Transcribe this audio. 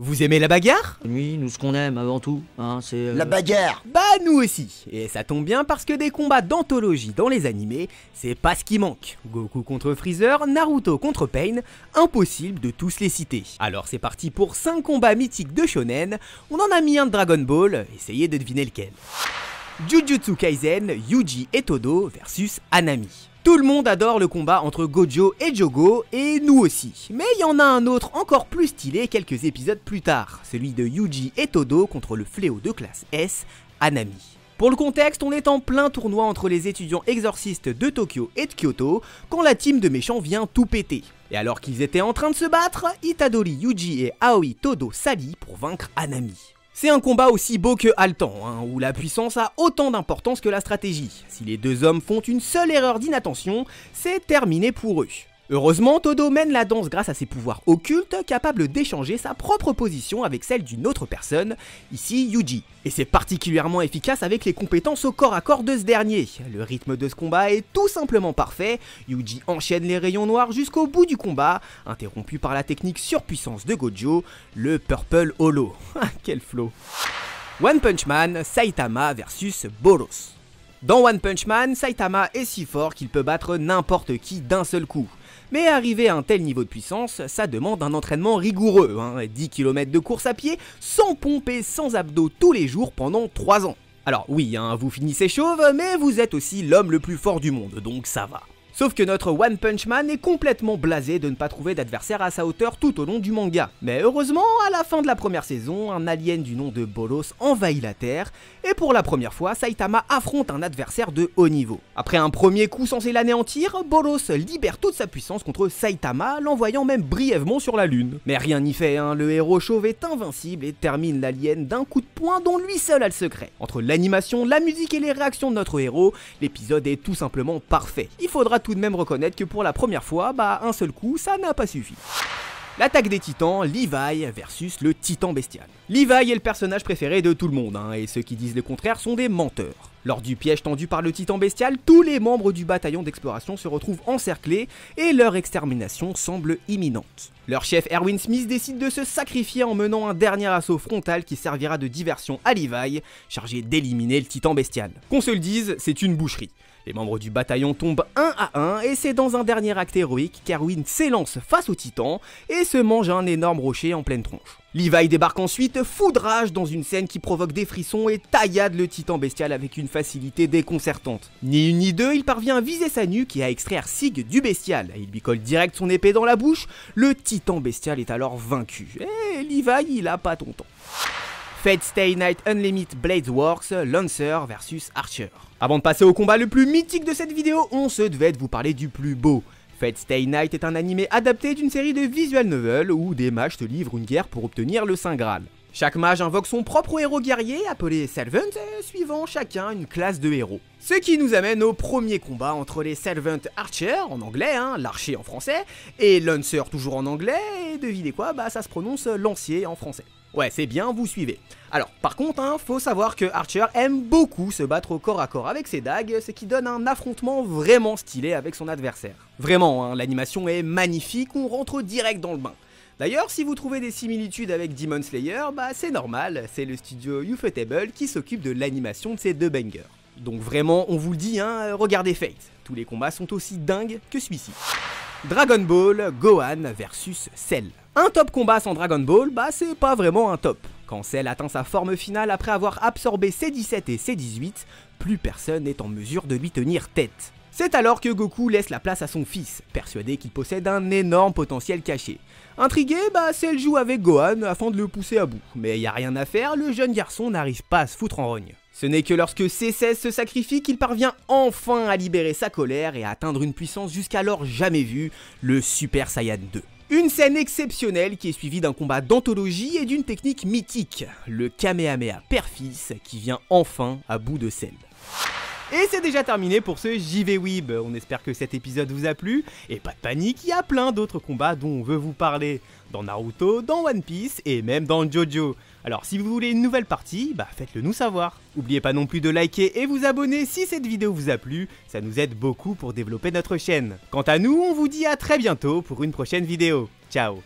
Vous aimez la bagarre? Oui, nous ce qu'on aime avant tout, hein, c'est... La bagarre. Bah nous aussi. Et ça tombe bien parce que des combats d'anthologie dans les animés, c'est pas ce qui manque. Goku contre Freezer, Naruto contre Pain, impossible de tous les citer. Alors c'est parti pour 5 combats mythiques de shonen, on en a mis un de Dragon Ball, essayez de deviner lequel. Jujutsu Kaisen, Yuji et Todo versus Hanami. Tout le monde adore le combat entre Gojo et Jogo, et nous aussi. Mais il y en a un autre encore plus stylé quelques épisodes plus tard, celui de Yuji et Todo contre le fléau de classe S, Hanami. Pour le contexte, on est en plein tournoi entre les étudiants exorcistes de Tokyo et de Kyoto, quand la team de méchants vient tout péter. Et alors qu'ils étaient en train de se battre, Itadori, Yuji et Aoi Todo s'allient pour vaincre Hanami. C'est un combat aussi beau que haletant, hein, où la puissance a autant d'importance que la stratégie. Si les deux hommes font une seule erreur d'inattention, c'est terminé pour eux. Heureusement, Todo mène la danse grâce à ses pouvoirs occultes, capables d'échanger sa propre position avec celle d'une autre personne, ici Yuji. Et c'est particulièrement efficace avec les compétences au corps à corps de ce dernier. Le rythme de ce combat est tout simplement parfait, Yuji enchaîne les rayons noirs jusqu'au bout du combat, interrompu par la technique surpuissance de Gojo, le Purple Holo. Quel flow. One Punch Man, Saitama versus Boros. Dans One Punch Man, Saitama est si fort qu'il peut battre n'importe qui d'un seul coup. Mais arriver à un tel niveau de puissance, ça demande un entraînement rigoureux, hein, 10 km de course à pied, sans pompe et sans abdos tous les jours pendant 3 ans. Alors oui, hein, vous finissez chauve, mais vous êtes aussi l'homme le plus fort du monde, donc ça va. Sauf que notre One Punch Man est complètement blasé de ne pas trouver d'adversaire à sa hauteur tout au long du manga. Mais heureusement, à la fin de la première saison, un alien du nom de Boros envahit la Terre, et pour la première fois, Saitama affronte un adversaire de haut niveau. Après un premier coup censé l'anéantir, Boros libère toute sa puissance contre Saitama, l'envoyant même brièvement sur la Lune. Mais rien n'y fait, hein, le héros chauve est invincible et termine l'alien d'un coup de poing dont lui seul a le secret. Entre l'animation, la musique et les réactions de notre héros, l'épisode est tout simplement parfait. Il faudra tout de même reconnaître que pour la première fois, bah un seul coup, ça n'a pas suffi. L'attaque des titans, Levi versus le titan bestial. Levi est le personnage préféré de tout le monde, hein, et ceux qui disent le contraire sont des menteurs. Lors du piège tendu par le titan bestial, tous les membres du bataillon d'exploration se retrouvent encerclés et leur extermination semble imminente. Leur chef Erwin Smith décide de se sacrifier en menant un dernier assaut frontal qui servira de diversion à Levi, chargé d'éliminer le titan bestial. Qu'on se le dise, c'est une boucherie. Les membres du bataillon tombent un à un et c'est dans un dernier acte héroïque qu'Erwin s'élance face au titan et se mange un énorme rocher en pleine tronche. Levi débarque ensuite foudrage dans une scène qui provoque des frissons et taillade le titan bestial avec une facilité déconcertante. Ni une ni deux, il parvient à viser sa nuque et à extraire Sig du bestial. Il lui colle direct son épée dans la bouche, le titan bestial est alors vaincu. Et Levi, il a pas ton temps. Fate Stay Night Unlimit Blades Works, Lancer versus Archer. Avant de passer au combat le plus mythique de cette vidéo, on se devait de vous parler du plus beau. Fate Stay Night est un animé adapté d'une série de visual novels où des mages se livrent une guerre pour obtenir le Saint Graal. Chaque mage invoque son propre héros guerrier, appelé Servant, suivant chacun une classe de héros. Ce qui nous amène au premier combat entre les Servant Archer, en anglais, hein, l'archer en français, et Lancer toujours en anglais, et devinez quoi, bah ça se prononce lancier en français. Ouais, c'est bien, vous suivez. Alors, par contre, hein, faut savoir que Archer aime beaucoup se battre au corps à corps avec ses dagues, ce qui donne un affrontement vraiment stylé avec son adversaire. Vraiment, hein, l'animation est magnifique, on rentre direct dans le bain. D'ailleurs, si vous trouvez des similitudes avec Demon Slayer, bah c'est normal, c'est le studio Ufotable qui s'occupe de l'animation de ces deux bangers. Donc vraiment, on vous le dit, hein, regardez Fate, tous les combats sont aussi dingues que celui-ci. Dragon Ball, Gohan versus Cell. Un top combat sans Dragon Ball, bah c'est pas vraiment un top. Quand Cell atteint sa forme finale après avoir absorbé C17 et C18, plus personne n'est en mesure de lui tenir tête. C'est alors que Goku laisse la place à son fils, persuadé qu'il possède un énorme potentiel caché. Intrigué, bah Cell joue avec Gohan afin de le pousser à bout. Mais y a rien à faire, le jeune garçon n'arrive pas à se foutre en rogne. Ce n'est que lorsque C-16 se sacrifie qu'il parvient enfin à libérer sa colère et à atteindre une puissance jusqu'alors jamais vue, le Super Saiyan 2. Une scène exceptionnelle qui est suivie d'un combat d'anthologie et d'une technique mythique, le Kamehameha père-fils qui vient enfin à bout de Cell. Et c'est déjà terminé pour ce JV Weeb, on espère que cet épisode vous a plu, et pas de panique, il y a plein d'autres combats dont on veut vous parler, dans Naruto, dans One Piece et même dans Jojo. Alors si vous voulez une nouvelle partie, bah faites-le nous savoir. N'oubliez pas non plus de liker et vous abonner si cette vidéo vous a plu, ça nous aide beaucoup pour développer notre chaîne. Quant à nous, on vous dit à très bientôt pour une prochaine vidéo. Ciao!